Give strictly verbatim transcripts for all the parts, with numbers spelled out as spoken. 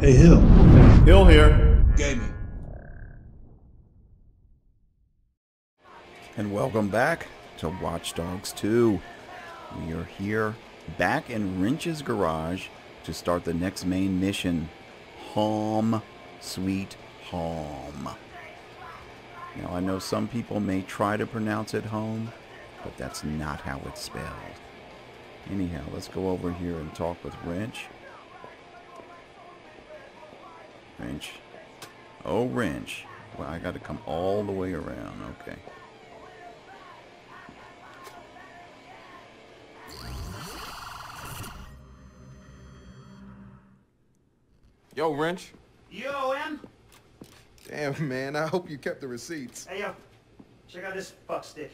Hey, Hill. Hill Here! Gaming. And welcome back to Watch Dogs two. We are here, back in Wrench's garage, to start the next main mission. Haum, sweet Haum. Now, I know some people may try to pronounce it Haum, but that's not how it's spelled. Anyhow, let's go over here and talk with Wrench. Wrench. Oh, Wrench. Well, I got to come all the way around. Okay. Yo, Wrench. Yo, M. Damn, man. I hope you kept the receipts. Hey, yo. Check out this fuck stick.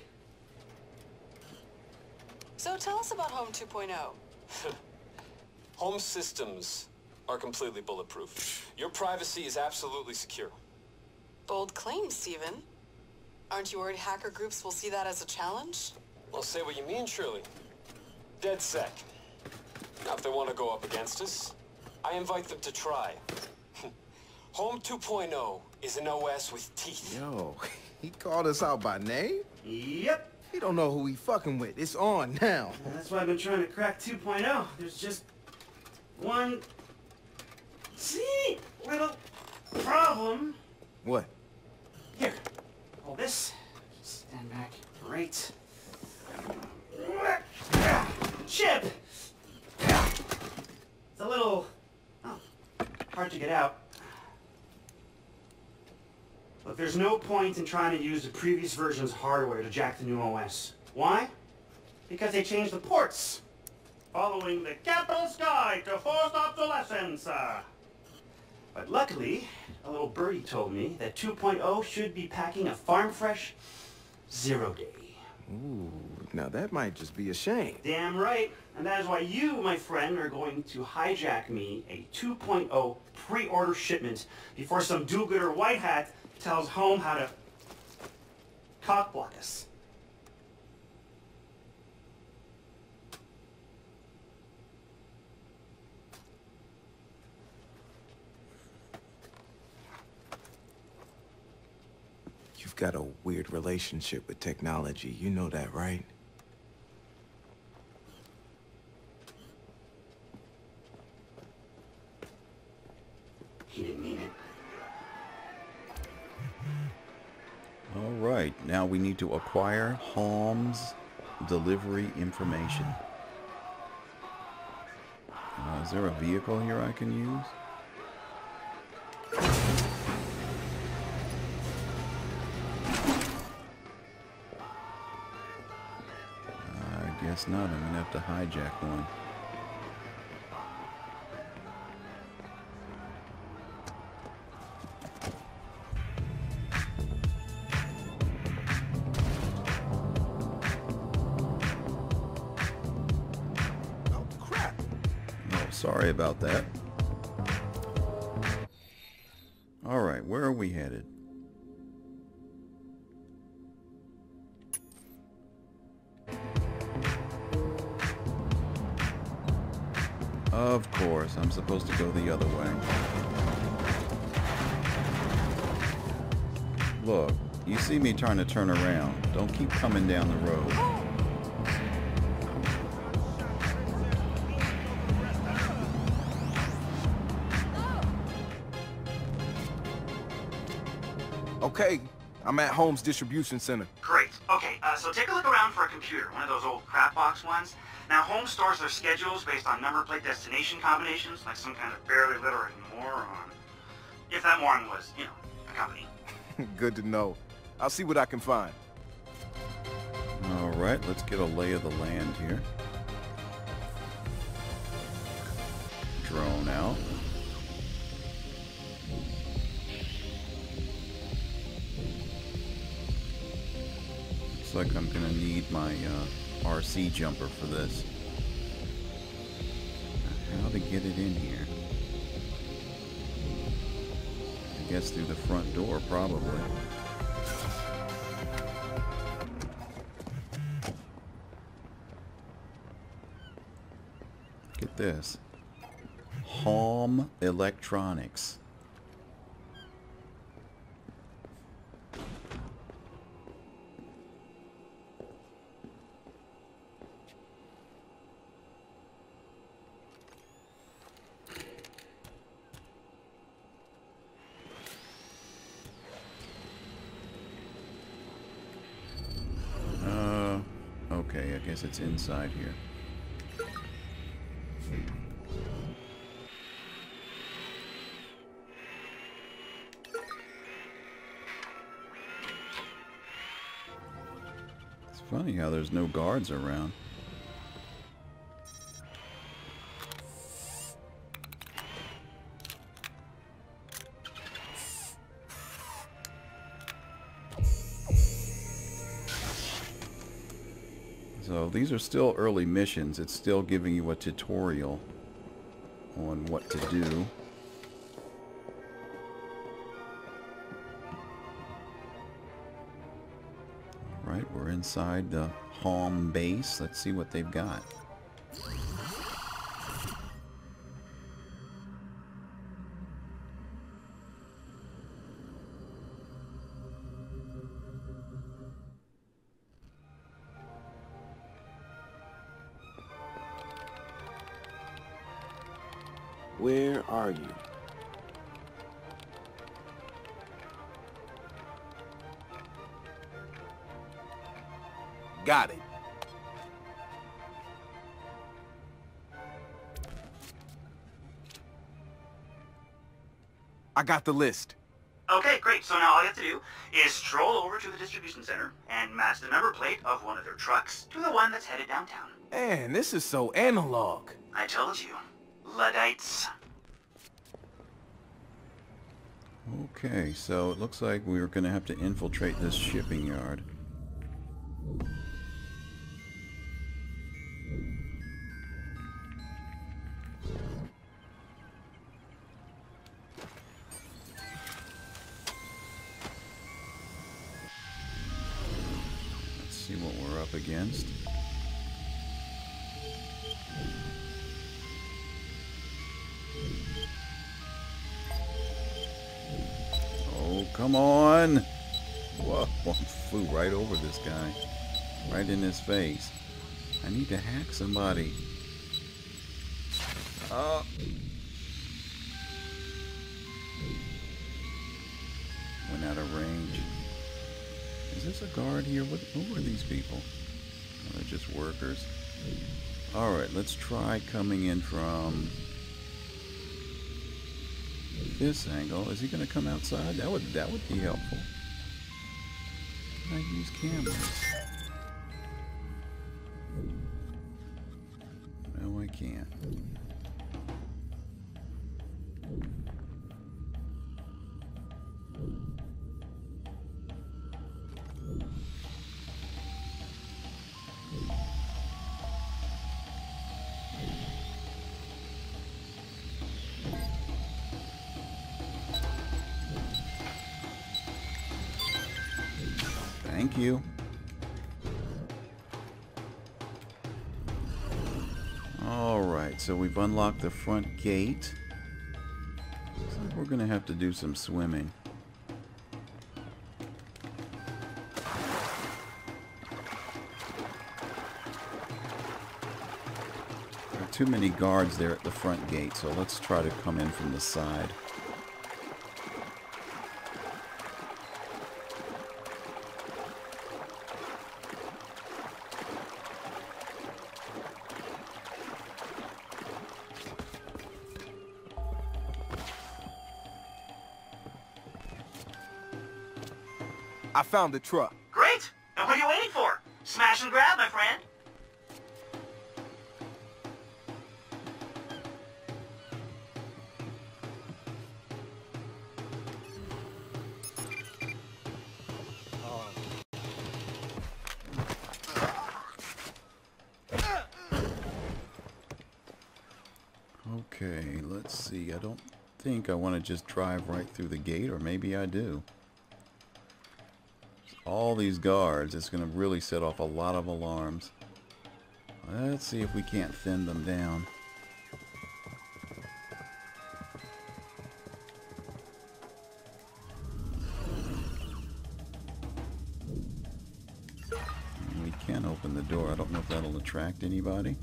So tell us about Haum two point oh. Haum systems are completely bulletproof. Your privacy is absolutely secure. Bold claim, Steven. Aren't you worried hacker groups will see that as a challenge? Well, say what you mean, surely. DedSec. Now, if they want to go up against us, I invite them to try. Haum two point oh is an O S with teeth. Yo, he called us out by name? Yep. He don't know who he fucking with. It's on now. Well, that's why I've been trying to crack two point oh. There's just one see little problem. What? Here. Hold this. Stand back. Great. Chip! It's a little oh, hard to get out. Look, there's no point in trying to use the previous version's hardware to jack the new O S. Why? Because they changed the ports. Following the capital's guide to forced obsolescence. But luckily, a little birdie told me that two point oh should be packing a farm fresh zero day. Ooh, now that might just be a shame. Damn right. And that is why you, my friend, are going to hijack me a two point oh pre-order shipment before some do-gooder white hat tells Haum how to cockblock us. You've got a weird relationship with technology. You know that, right? He didn't mean it. All right, now we need to acquire Haum's delivery information. Uh, is there a vehicle here I can use? I guess not. I'm gonna have to hijack one. Sorry about that. All right, where are we headed? Of course, I'm supposed to go the other way. Look, you see me trying to turn around. Don't keep coming down the road. Okay, I'm at Holmes Distribution Center. Great. Okay, uh, so take a look around for a computer, one of those old crap box ones. Now, Haum stores their schedules based on number plate destination combinations, like some kind of barely literate moron. If that moron was, you know, a company. Good to know. I'll see what I can find. All right, let's get a lay of the land here. Drone out. Looks like I'm gonna need my uh, R C jumper for this. How to get it in here? I guess through the front door, probably. Get this. Haum. Haum Electronics. Okay, I guess it's inside here. It's funny how there's no guards around. So these are still early missions. It's still giving you a tutorial on what to do. Alright, we're inside the Haum base. Let's see what they've got. Where are you? Got it. I got the list. Okay, great. So now all you have to do is stroll over to the distribution center and match the number plate of one of their trucks to the one that's headed downtown. Man, this is so analog. I told you. Luddites. Okay, so it looks like we we're gonna have to infiltrate this shipping yard. Let's see what we're up against. Come on! Whoa, flew right over this guy. Right in his face. I need to hack somebody. Oh! Went out of range. Is this a guard here? What, who are these people? Oh, they're just workers. Alright, let's try coming in from this angle. Is he gonna come outside? That would that would be helpful. I use cameras. No, I can't. Thank you. Alright, so we've unlocked the front gate. Looks like we're gonna have to do some swimming. There are too many guards there at the front gate, so let's try to come in from the side. I found the truck. Great! And what are you waiting for? Smash and grab, my friend. Okay, let's see. I don't think I want to just drive right through the gate, or maybe I do. All these guards, it's going to really set off a lot of alarms. Let's see if we can't thin them down. open the door. I don't know if that'll attract anybody.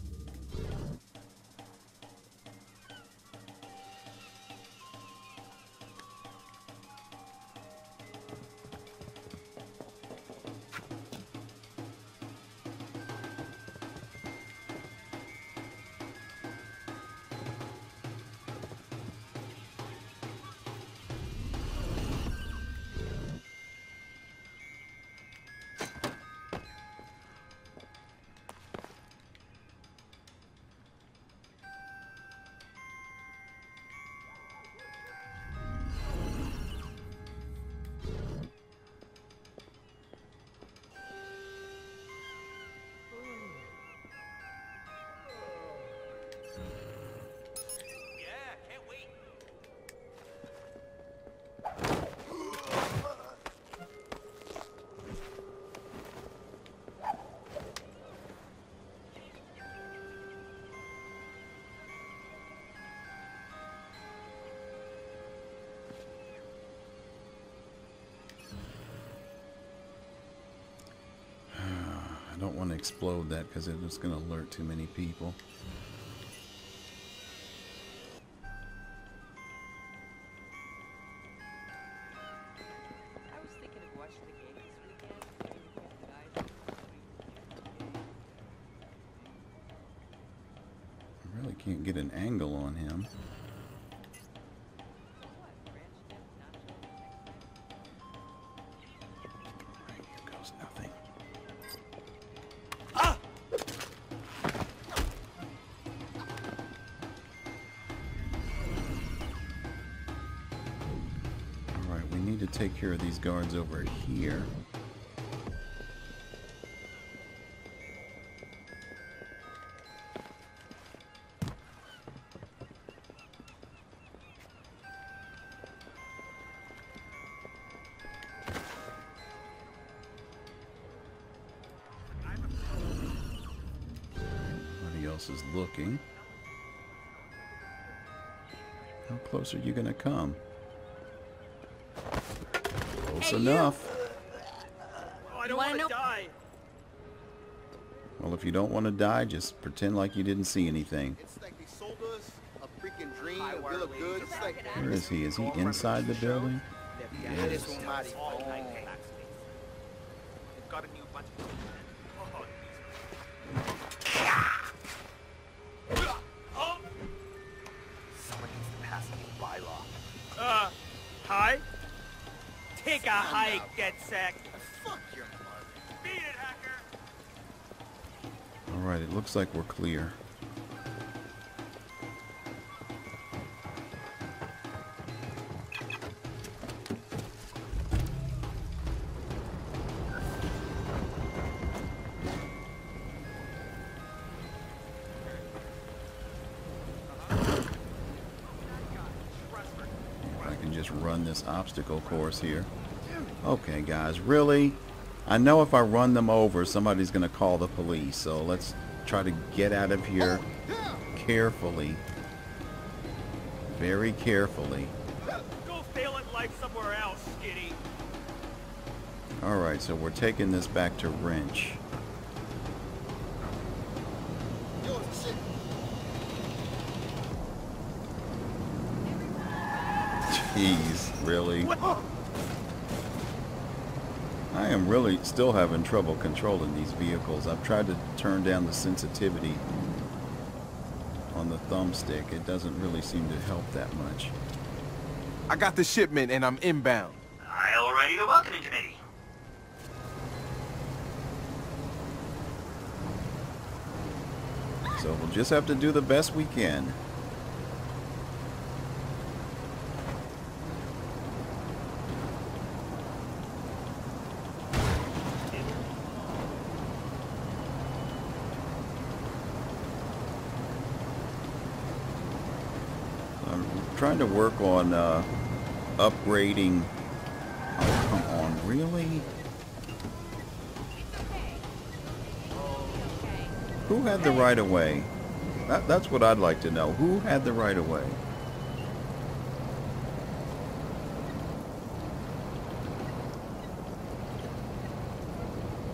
I don't want to explode that because it's going to alert too many people. I really can't get an angle on him. Take care of these guards over here. Nobody else is looking. How close are you going to come? Close enough. Oh, I don't want to die. Well, if you don't want to die, just pretend like you didn't see anything. It's like they sold us a freaking dream, a bill of goods. It's like, where is he? Is he inside the building? Yes. Take a hike, DedSec. Fuck your mother. Beat it, hacker. All right, it looks like we're clear. I can just run this obstacle course here. Okay, guys, really? I know if I run them over, somebody's going to call the police, so let's try to get out of here carefully. Very carefully. Go fail at life somewhere else, skitty. Alright, so we're taking this back to Wrench. Jeez, really? I am really still having trouble controlling these vehicles. I've tried to turn down the sensitivity on the thumbstick. It doesn't really seem to help that much. I got the shipment and I'm inbound. I already the welcoming committee. So we'll just have to do the best we can. Trying to work on uh, upgrading. Oh, come on, really? Who had the right of way? That, that's what I'd like to know. Who had the right of way?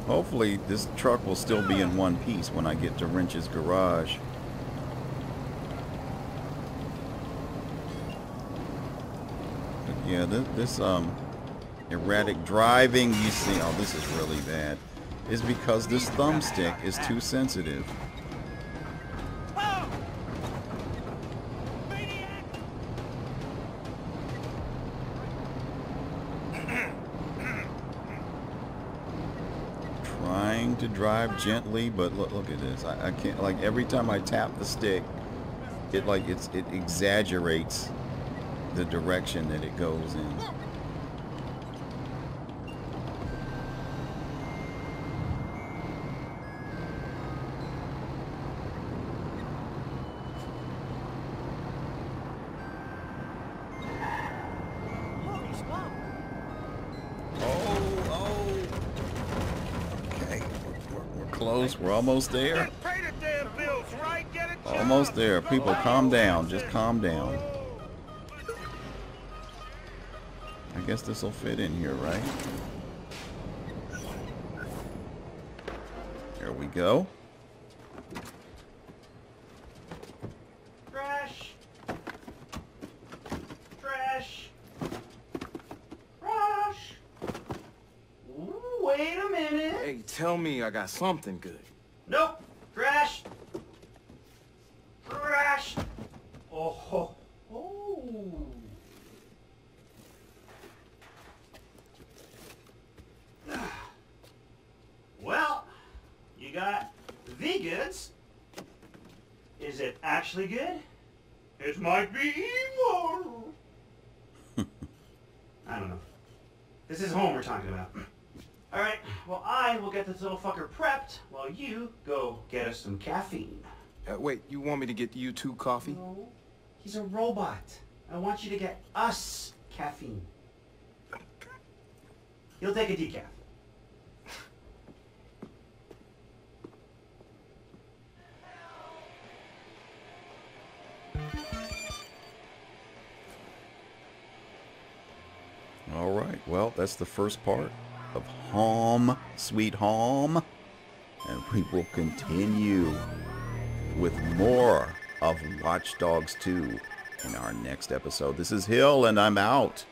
Hopefully this truck will still be in one piece when I get to Wrench's garage. But yeah, this, this um erratic driving you see, oh this is really bad, is because this thumbstick is too sensitive. To drive gently, but look, look at this. I, I can't. Like every time I tap the stick, it like it's it exaggerates the direction that it goes in. We're almost there. Almost there. People, calm down. Just calm down. I guess this will fit in here, right? There we go. Trash. Trash. Trash. Wait a minute. Hey, tell me I got something good. Nope. Trash. Trash. Oh, ho. Oh. Well, you got the goods. Is it actually good? It might be evil. I don't know. This is Home we're talking about. Alright, well I will get this little fucker prepped while you go get us some caffeine. Uh, wait, you want me to get you two coffee? No, he's a robot. I want you to get us caffeine. He'll take a decaf. Alright, well that's the first part of Haum, Sweet Haum, and we will continue with more of Watch Dogs two in our next episode. This is Hill, and I'm out.